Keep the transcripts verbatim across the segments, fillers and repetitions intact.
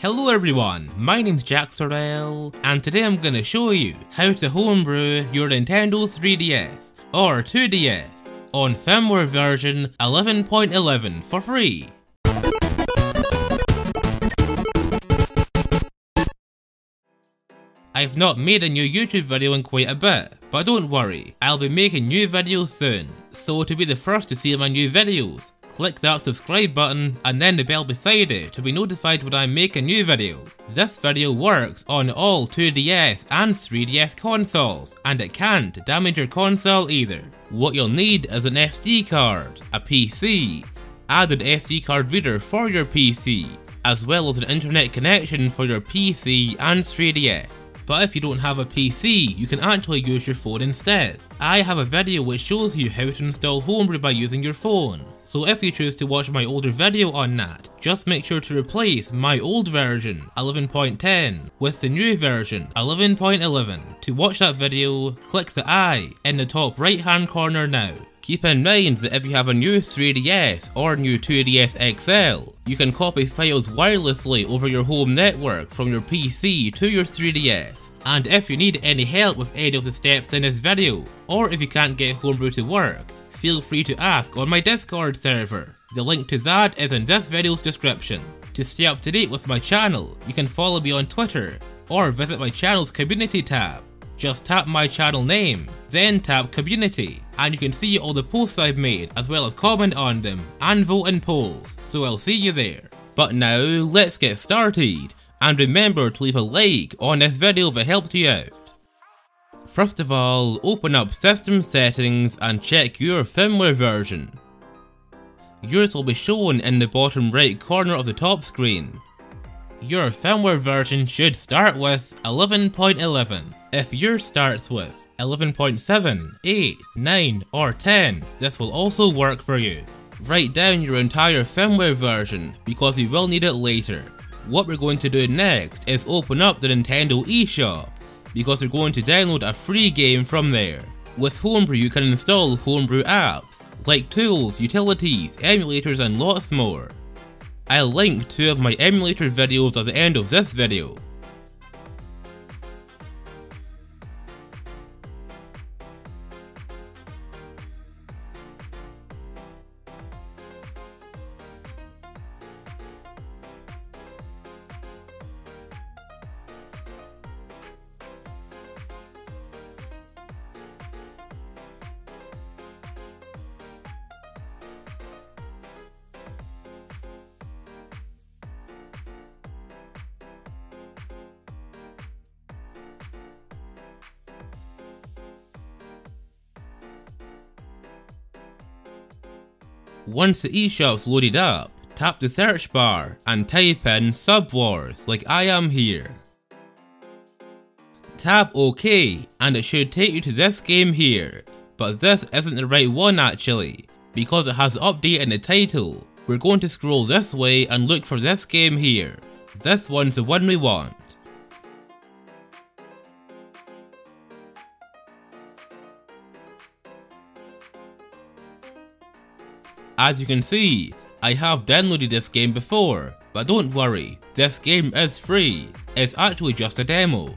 Hello everyone, my name's Jack Sorrell, and today I'm gonna show you how to homebrew your Nintendo three D S or two D S on firmware version eleven point eleven for free. I've not made a new YouTube video in quite a bit, but don't worry, I'll be making new videos soon, so to be the first to see my new videos, click that subscribe button and then the bell beside it to be notified when I make a new video. This video works on all two D S and three D S consoles, and it can't damage your console either. What you'll need is an S D card, a P C, add an S D card reader for your P C, as well as an internet connection for your P C and three D S. But if you don't have a P C, you can actually use your phone instead. I have a video which shows you how to install Homebrew by using your phone, so if you choose to watch my older video on that, just make sure to replace my old version, eleven point ten, with the new version, eleven point eleven. To watch that video, click the I in the top right hand corner now. Keep in mind that if you have a new three D S or new two D S X L, you can copy files wirelessly over your home network from your P C to your three D S. And if you need any help with any of the steps in this video, or if you can't get Homebrew to work, feel free to ask on my Discord server. The link to that is in this video's description. To stay up to date with my channel, you can follow me on Twitter or visit my channel's community tab. Just tap my channel name, then tap community, and you can see all the posts I've made as well as comment on them and vote in polls, so I'll see you there. But now let's get started, and remember to leave a like on this video if it helped you out. First of all, open up system settings and check your firmware version. Yours will be shown in the bottom right corner of the top screen. Your firmware version should start with eleven point eleven. If yours starts with eleven point seven, eight, nine or ten, this will also work for you. Write down your entire firmware version because you will need it later. What we're going to do next is open up the Nintendo eShop because we're going to download a free game from there. With Homebrew you can install Homebrew apps like tools, utilities, emulators and lots more. I'll link two of my emulator videos at the end of this video. Once the eShop's loaded up, tap the search bar and type in Subwars like I am here. Tap OK and it should take you to this game here, but this isn't the right one actually, because it has update in the title. We're going to scroll this way and look for this game here. This one's the one we want. As you can see, I have downloaded this game before, but don't worry, this game is free, it's actually just a demo.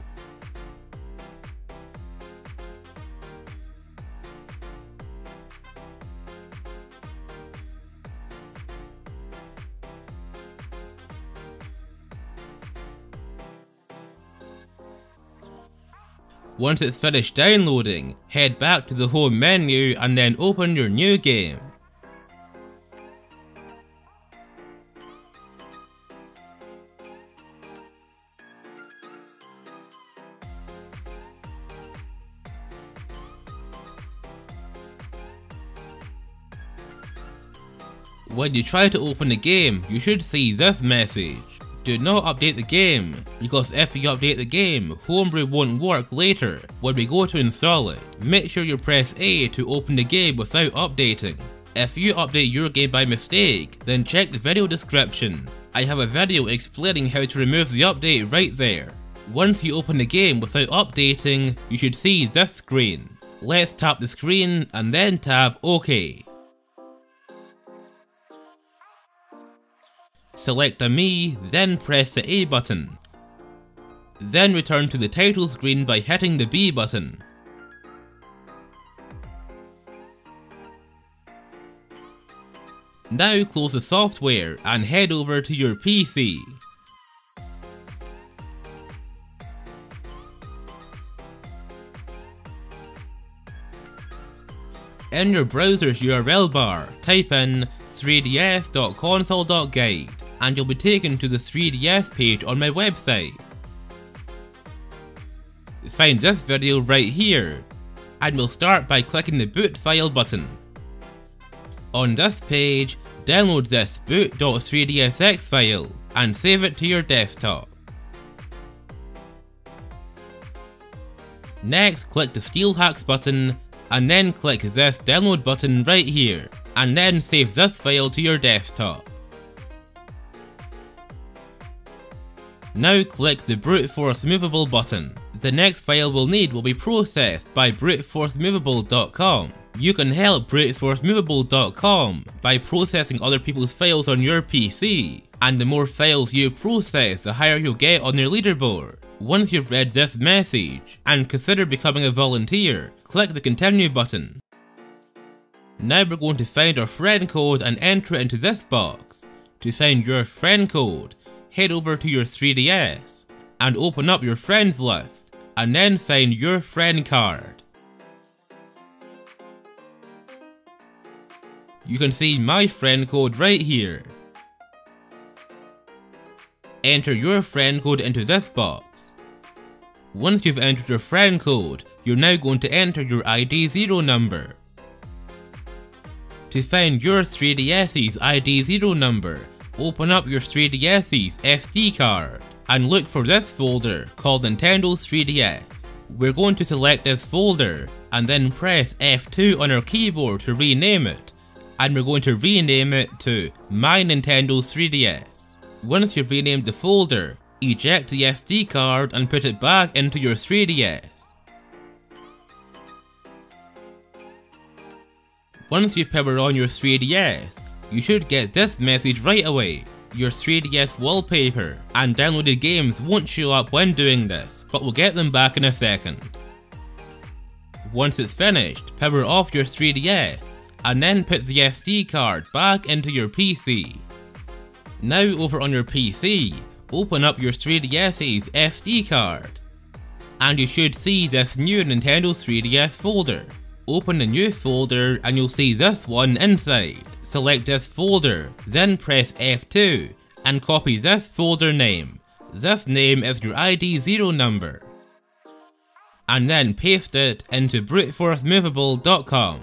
Once it's finished downloading, head back to the home menu and then open your new game. When you try to open the game, you should see this message. Do not update the game, because if you update the game, Homebrew won't work later when we go to install it. Make sure you press A to open the game without updating. If you update your game by mistake, then check the video description. I have a video explaining how to remove the update right there. Once you open the game without updating, you should see this screen. Let's tap the screen and then tap OK. select a Mii, then press the A button. Then return to the title screen by hitting the B button. Now close the software and head over to your P C. In your browser's U R L bar, type in three D S dot console dot guide and you'll be taken to the three D S page on my website. Find this video right here, and we'll start by clicking the boot file button. On this page, download this boot dot three d s x file and save it to your desktop. Next, click the SteelHax button and then click this download button right here, and then save this file to your desktop. Now click the BruteForceMovable button. The next file we'll need will be processed by brute force movable dot com. You can help brute force movable dot com by processing other people's files on your P C, and the more files you process, the higher you'll get on their leaderboard. Once you've read this message, and consider becoming a volunteer, click the continue button. Now we're going to find our friend code and enter it into this box. To find your friend code, head over to your three D S and open up your friends list, and then find your friend card. You can see my friend code right here. Enter your friend code into this box. Once you've entered your friend code, you're now going to enter your I D zero number. To find your three D S's I D zero number, open up your three D S's S D card and look for this folder called Nintendo three D S. We're going to select this folder and then press F two on our keyboard to rename it, and we're going to rename it to My Nintendo three D S. Once you've renamed the folder, eject the S D card and put it back into your three D S. Once you power on your three D S, you should get this message right away. Your three D S wallpaper and downloaded games won't show up when doing this, but we'll get them back in a second. Once it's finished, power off your three D S and then put the S D card back into your P C. Now over on your P C, open up your three D S's S D card and you should see this new Nintendo three D S folder. Open the new folder and you'll see this one inside. Select this folder, then press F two and copy this folder name. This name is your I D zero number. And then paste it into brute force movable dot com.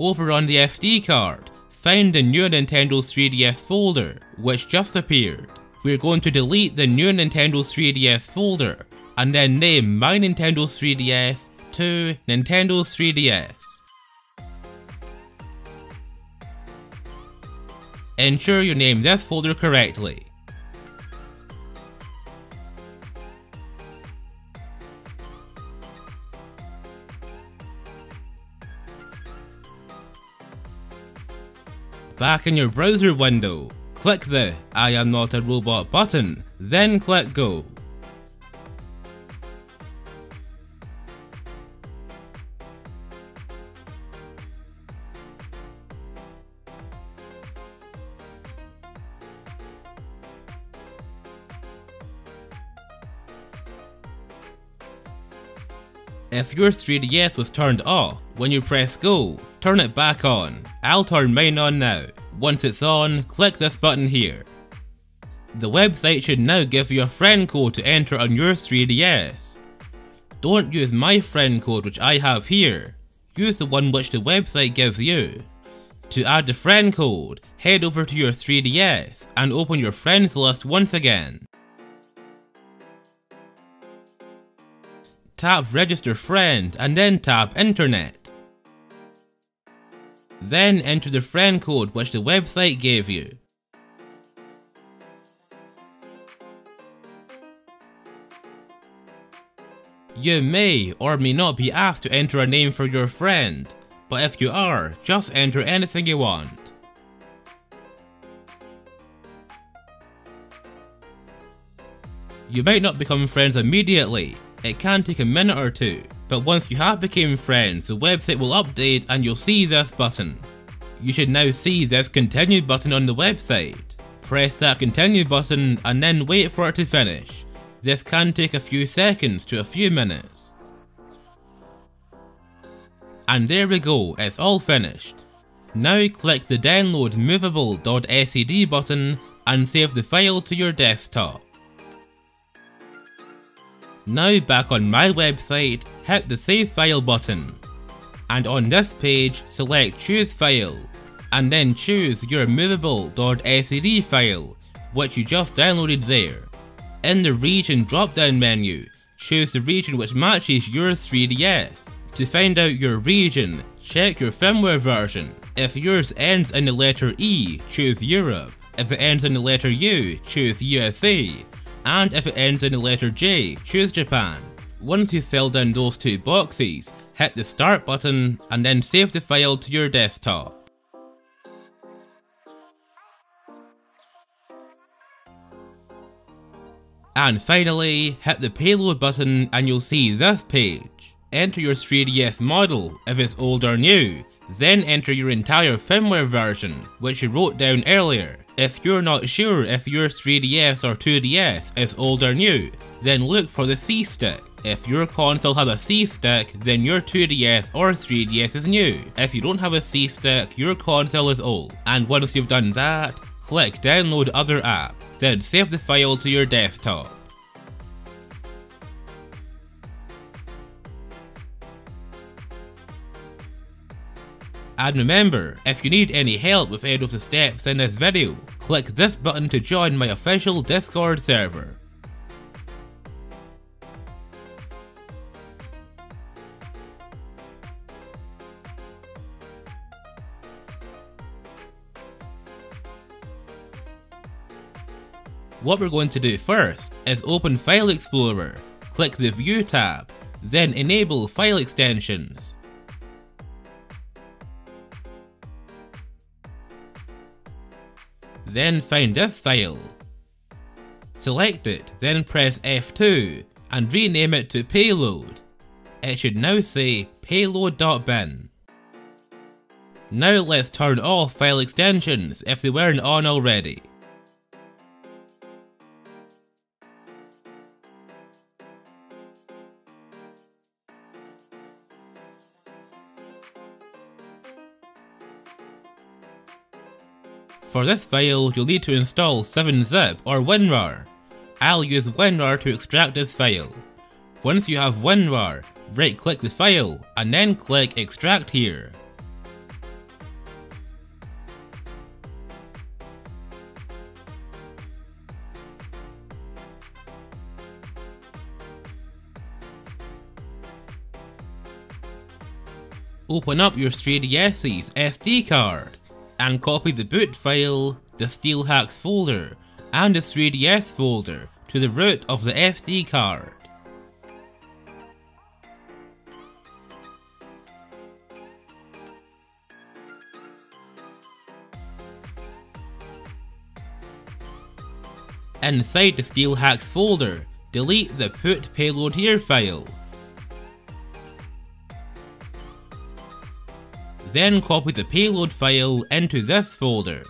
Over on the S D card, find the new Nintendo three D S folder, which just appeared. We're going to delete the new Nintendo three D S folder and then name My Nintendo three D S to Nintendo three D S. Ensure you name this folder correctly. Back in your browser window, click the I am not a robot button, then click go. If your three D S was turned off, when you press go, turn it back on. I'll turn mine on now. Once it's on, click this button here. The website should now give you a friend code to enter on your three D S. Don't use my friend code which I have here. Use the one which the website gives you. To add the friend code, head over to your three D S and open your friends list once again. Tap register friend and then tap internet. Then enter the friend code which the website gave you. You may or may not be asked to enter a name for your friend, but if you are, just enter anything you want. You might not become friends immediately, it can take a minute or two, but once you have become friends, the website will update and you'll see this button. You should now see this continue button on the website. Press that continue button and then wait for it to finish. This can take a few seconds to a few minutes. And there we go, it's all finished. Now click the download movable dot S E D button and save the file to your desktop. Now back on my website, hit the save file button. And on this page, select choose file, and then choose your movable dot S E D file, which you just downloaded there. In the region drop down menu, choose the region which matches your three D S. To find out your region, check your firmware version. If yours ends in the letter E, choose Europe. If it ends in the letter U, choose U S A. And if it ends in the letter J, choose Japan. Once you fill down those two boxes, hit the start button and then save the file to your desktop. And finally, hit the payload button and you'll see this page. Enter your three D S model, if it's old or new, then enter your entire firmware version, which you wrote down earlier. If you're not sure if your three D S or two D S is old or new, then look for the C-stick. If your console has a C-stick, then your two D S or three D S is new. If you don't have a C-stick, your console is old. And once you've done that, click download other app, then save the file to your desktop. And remember, if you need any help with any of the steps in this video, click this button to join my official Discord server. What we're going to do first is open File Explorer, click the View tab, then enable file extensions. Then find this file, select it, then press F two and rename it to Payload. It should now say payload dot bin. Now let's turn off file extensions if they weren't on already. For this file, you'll need to install seven zip or WinRAR. I'll use WinRAR to extract this file. Once you have WinRAR, right click the file and then click extract here. Open up your three D S's S D card and copy the boot file, the SteelHax folder, and the three D S folder to the root of the S D card. Inside the SteelHax folder, delete the put payload here file. Then copy the payload file into this folder.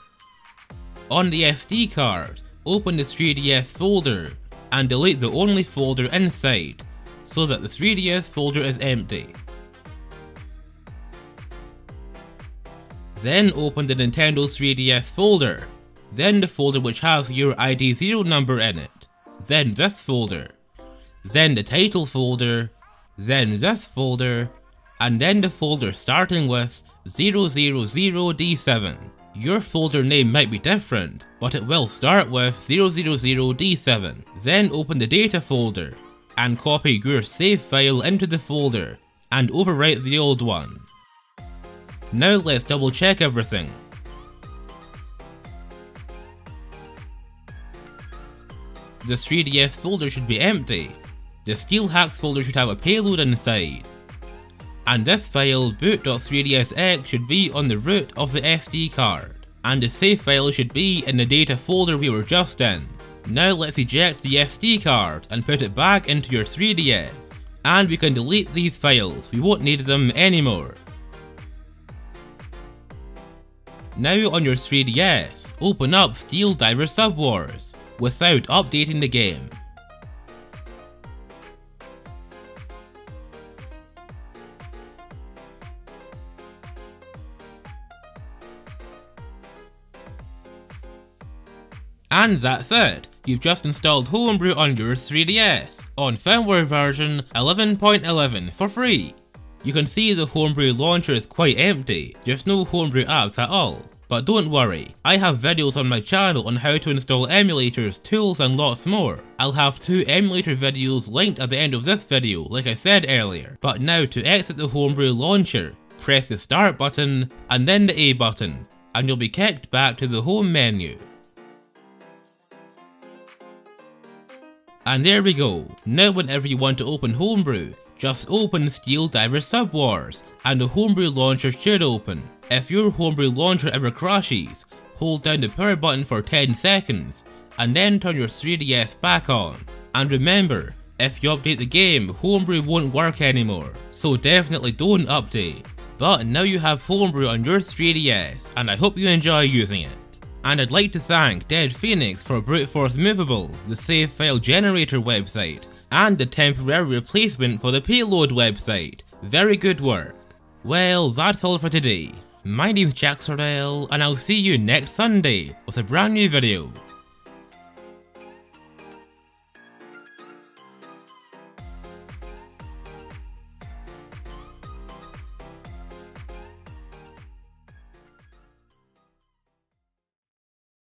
On the S D card, open the three D S folder and delete the only folder inside, so that the three D S folder is empty. Then open the Nintendo three D S folder, then the folder which has your I D zero number in it, then this folder, then the title folder, then this folder, and then the folder starting with zero zero zero D seven. Your folder name might be different, but it will start with zero zero zero D seven. Then open the data folder and copy your save file into the folder and overwrite the old one. Now let's double check everything. The three D S folder should be empty. The SteelHax folder should have a payload inside. And this file boot dot three d s x should be on the root of the S D card. And the save file should be in the data folder we were just in. Now let's eject the S D card and put it back into your three D S. And we can delete these files, we won't need them anymore. Now on your three D S, open up Steel Diver Subwars without updating the game. And that's it, you've just installed Homebrew on your three D S, on firmware version eleven point eleven for free. You can see the Homebrew launcher is quite empty, there's no Homebrew apps at all. But don't worry, I have videos on my channel on how to install emulators, tools and lots more. I'll have two emulator videos linked at the end of this video, like I said earlier. But now to exit the Homebrew launcher, press the start button and then the A button, and you'll be kicked back to the home menu. And there we go, now whenever you want to open Homebrew, just open Steel Diver Subwars and the Homebrew launcher should open. If your Homebrew launcher ever crashes, hold down the power button for ten seconds and then turn your three D S back on. And remember, if you update the game, Homebrew won't work anymore, so definitely don't update. But now you have Homebrew on your three D S and I hope you enjoy using it. And I'd like to thank Dead Phoenix for BruteForceMovable, the save file generator website, and the temporary replacement for the payload website. Very good work. Well, that's all for today. My name's Jack Sorrell, and I'll see you next Sunday with a brand new video.